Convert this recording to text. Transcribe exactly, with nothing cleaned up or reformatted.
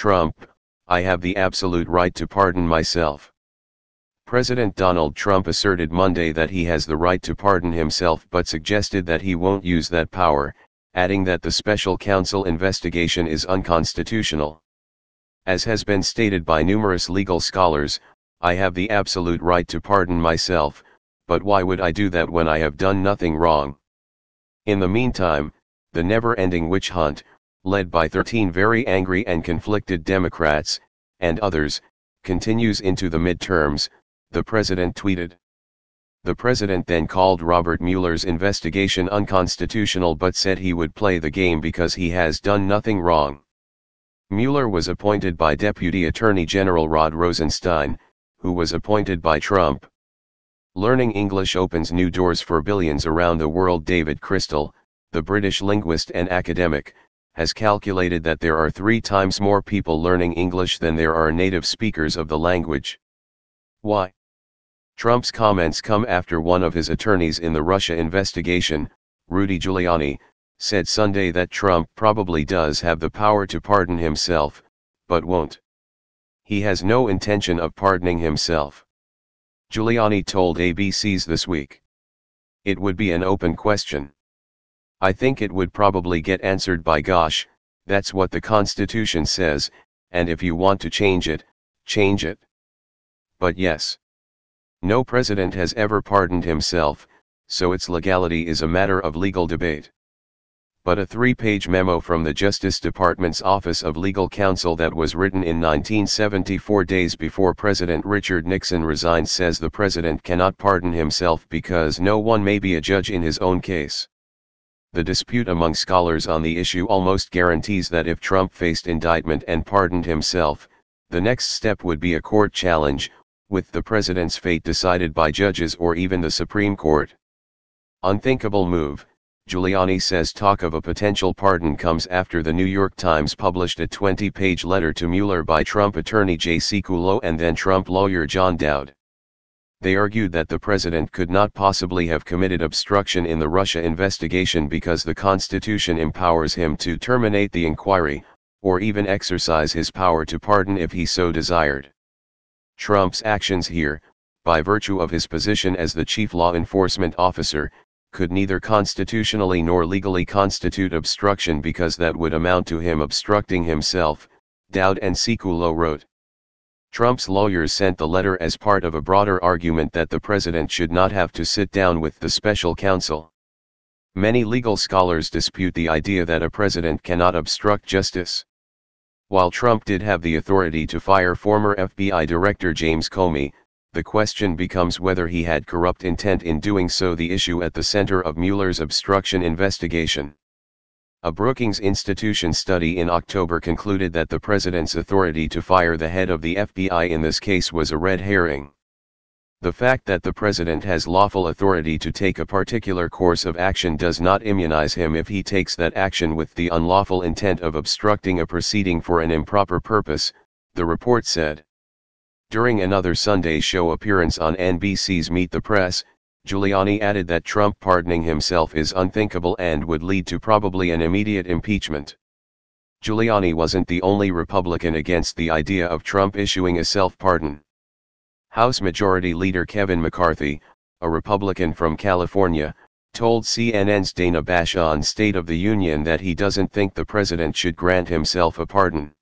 Trump, I have the absolute right to pardon myself. President Donald Trump asserted Monday that he has the right to pardon himself but suggested that he won't use that power, adding that the special counsel investigation is unconstitutional. As has been stated by numerous legal scholars, I have the absolute right to pardon myself, but why would I do that when I have done nothing wrong? In the meantime, the never-ending witch hunt, led by thirteen very angry and conflicted Democrats, and others, continues into the midterms, the president tweeted. The president then called Robert Mueller's investigation unconstitutional but said he would play the game because he has done nothing wrong. Mueller was appointed by Deputy Attorney General Rod Rosenstein, who was appointed by Trump. Learning English opens new doors for billions around the world. David Crystal, the British linguist and academic, has calculated that there are three times more people learning English than there are native speakers of the language. Why? Trump's comments come after one of his attorneys in the Russia investigation, Rudy Giuliani, said Sunday that Trump probably does have the power to pardon himself, but won't. He has no intention of pardoning himself. Giuliani told A B C's This Week. It would be an open question. I think it would probably get answered by gosh, that's what the Constitution says, and if you want to change it, change it. But yes. No president has ever pardoned himself, so its legality is a matter of legal debate. But a three-page memo from the Justice Department's Office of Legal Counsel that was written in nineteen seventy-four, days before President Richard Nixon resigned, says the president cannot pardon himself because no one may be a judge in his own case. The dispute among scholars on the issue almost guarantees that if Trump faced indictment and pardoned himself, the next step would be a court challenge, with the president's fate decided by judges or even the Supreme Court. Unthinkable move, Giuliani says. Talk of a potential pardon comes after the New York Times published a twenty-page letter to Mueller by Trump attorney Jay Sekulow and then Trump lawyer John Dowd. They argued that the president could not possibly have committed obstruction in the Russia investigation because the Constitution empowers him to terminate the inquiry, or even exercise his power to pardon if he so desired. Trump's actions here, by virtue of his position as the chief law enforcement officer, could neither constitutionally nor legally constitute obstruction because that would amount to him obstructing himself, Dowd and Sekulow wrote. Trump's lawyers sent the letter as part of a broader argument that the president should not have to sit down with the special counsel. Many legal scholars dispute the idea that a president cannot obstruct justice. While Trump did have the authority to fire former F B I Director James Comey, the question becomes whether he had corrupt intent in doing so, the issue at the center of Mueller's obstruction investigation. A Brookings Institution study in October concluded that the president's authority to fire the head of the F B I in this case was a red herring. The fact that the president has lawful authority to take a particular course of action does not immunize him if he takes that action with the unlawful intent of obstructing a proceeding for an improper purpose, the report said. During another Sunday show appearance on N B C's Meet the Press, Giuliani added that Trump pardoning himself is unthinkable and would lead to probably an immediate impeachment. Giuliani wasn't the only Republican against the idea of Trump issuing a self-pardon. House Majority Leader Kevin McCarthy, a Republican from California, told C N N's Dana Bash on State of the Union that he doesn't think the president should grant himself a pardon.